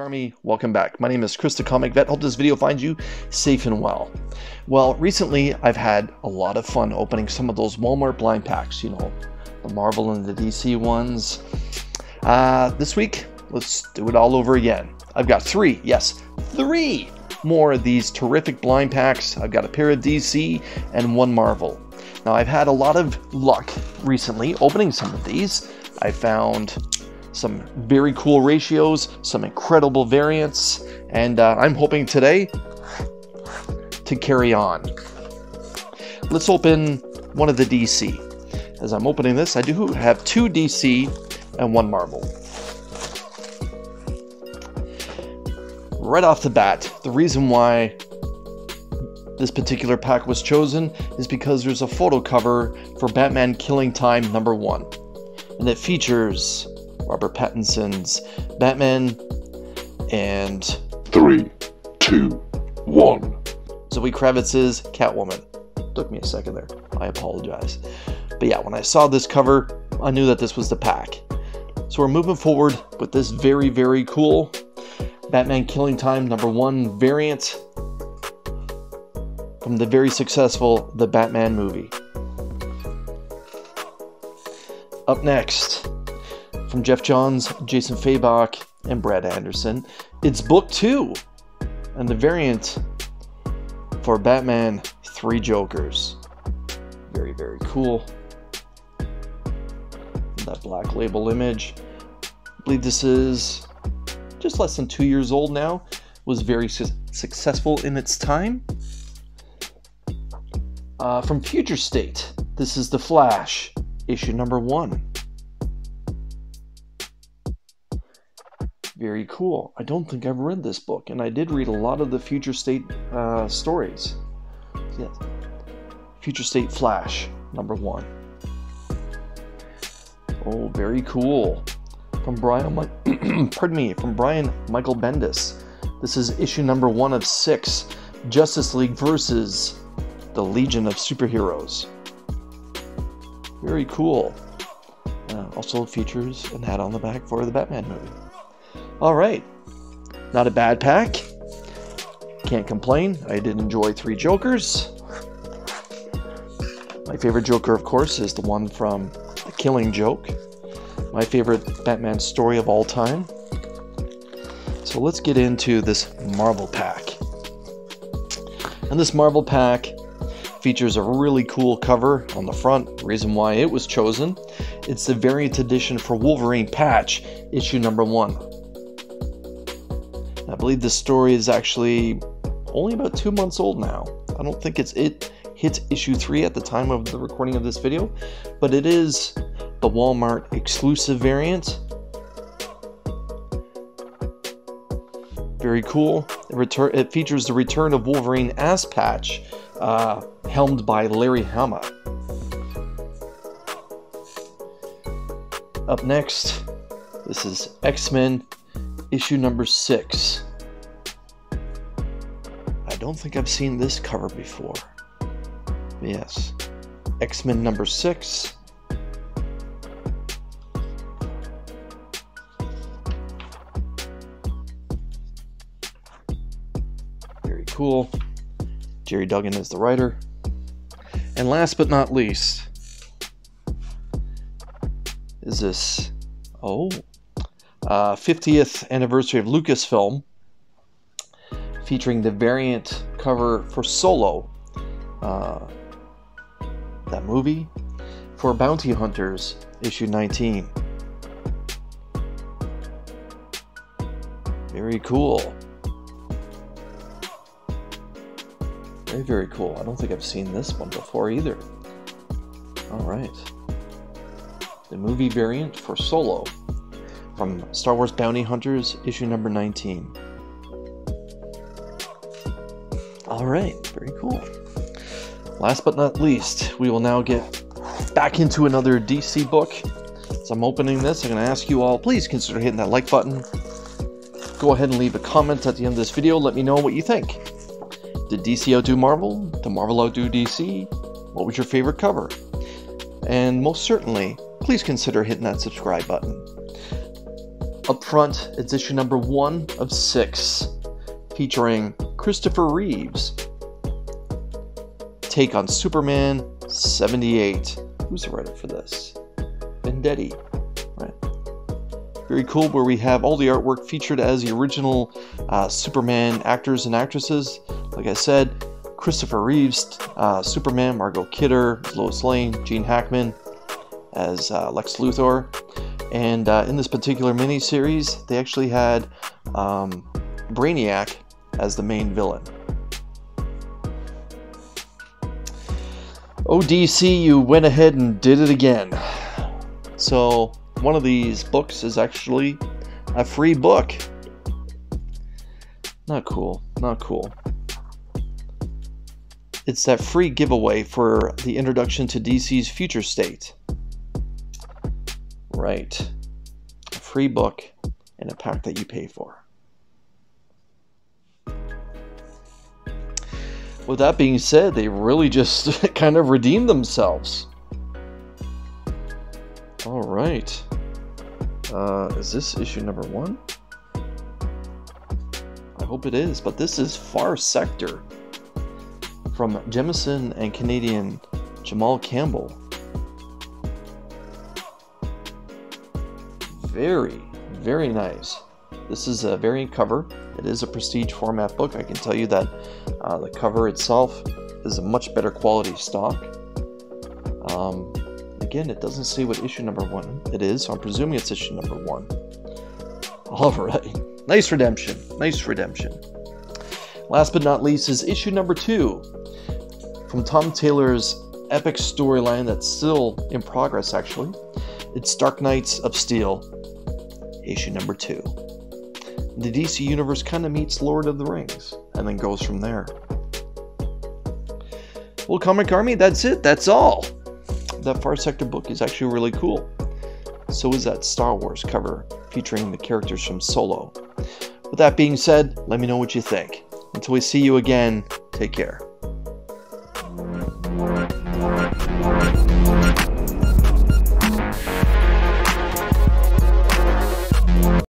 Army, welcome back. My name is Chris the Comic Vet. Hope this video finds you safe and well. Well, recently I've had a lot of fun opening some of those Walmart blind packs, you know, the Marvel and the DC ones. This week, let's do it all over again. I've got three more of these terrific blind packs. I've got a pair of DC and one Marvel. Now, I've had a lot of luck recently opening some of these. I found some very cool ratios, some incredible variants, and I'm hoping today to carry on. Let's open one of the DC. As I'm opening this, I do have two DC and one Marvel. Right off the bat, the reason why this particular pack was chosen is because there's a photo cover for Batman Killing Time #1, and it features Robert Pattinson's Batman and 3, 2, 1. Zoe Kravitz's Catwoman. Took me a second there. I apologize. But yeah, when I saw this cover, I knew that this was the pack. So we're moving forward with this very, very cool Batman Killing Time #1 variant from the very successful The Batman movie. Up next, from Jeff Johns, Jason Fabach, and Brad Anderson, it's Book 2, and the variant for Batman Three Jokers. Very, very cool. That black label image, I believe this is just less than 2 years old now, was very successful in its time. From Future State, this is The Flash, issue #1. Very cool. I don't think I've read this book, and I did read a lot of the Future State stories. Yes. Future State Flash, #1. Oh, very cool. From Brian Michael Bendis. This is issue #1 of 6, Justice League versus the Legion of Superheroes. Very cool. Also features an hat on the back for the Batman movie. All right, not a bad pack. Can't complain. I did enjoy Three Jokers. My favorite Joker, of course, is the one from The Killing Joke. My favorite Batman story of all time. So let's get into this Marvel pack. And this Marvel pack features a really cool cover on the front. The reason why it was chosen, it's the variant edition for Wolverine Patch, issue #1. I believe this story is actually only about 2 months old now. I don't think it hit issue 3 at the time of the recording of this video, but it is the Walmart exclusive variant. Very cool. It features the return of Wolverine as Patch, helmed by Larry Hama. Up next, this is X-Men, issue #6. I don't think I've seen this cover before. Yes, X-Men #6. Very cool. Jerry Duggan is the writer. And last but not least, is this 50th anniversary of Lucasfilm, featuring the variant cover for Solo, that movie, for Bounty Hunters, issue 19. Very cool. Very, very cool. I don't think I've seen this one before either. All right. The movie variant for Solo, from Star Wars Bounty Hunters, issue #19. All right, very cool. Last but not least, we will now get back into another DC book. As I'm opening this, I'm going to ask you all, please consider hitting that like button. Go ahead and leave a comment at the end of this video. Let me know what you think. Did DC outdo Marvel? Did Marvel outdo DC? What was your favorite cover? And most certainly, please consider hitting that subscribe button. Up Front, it's issue number 1 of 6, featuring Christopher Reeves' take on Superman 78. Who's the writer for this? Vendetti. Right. Very cool, where we have all the artwork featured as the original Superman actors and actresses. Like I said, Christopher Reeves, Superman, Margot Kidder, Lois Lane, Gene Hackman as Lex Luthor. And in this particular miniseries, they actually had Brainiac as the main villain. Oh, DC, you went ahead and did it again. So one of these books is actually a free book. Not cool, not cool. It's that free giveaway for the introduction to DC's Future State. Right, a free book and a pack that you pay for. With that being said, they really just kind of redeemed themselves. All right, is this issue number 1? I hope it is, but this is Far Sector from Jemisin and Canadian Jamal Campbell. Very, very nice. This is a variant cover. It is a prestige format book. I can tell you that the cover itself is a much better quality stock. Again, it doesn't say what issue number 1 it is, so I'm presuming it's issue number 1. All right. Nice redemption. Nice redemption. Last but not least is issue number 2 from Tom Taylor's epic storyline that's still in progress, actually. It's Dark Knights of Steel. Issue number 2. The DC Universe kind of meets Lord of the Rings and then goes from there. Well, Comic Army, that's it. That's all. That Far Sector book is actually really cool. So is that Star Wars cover featuring the characters from Solo. With that being said, let me know what you think. Until we see you again, take care.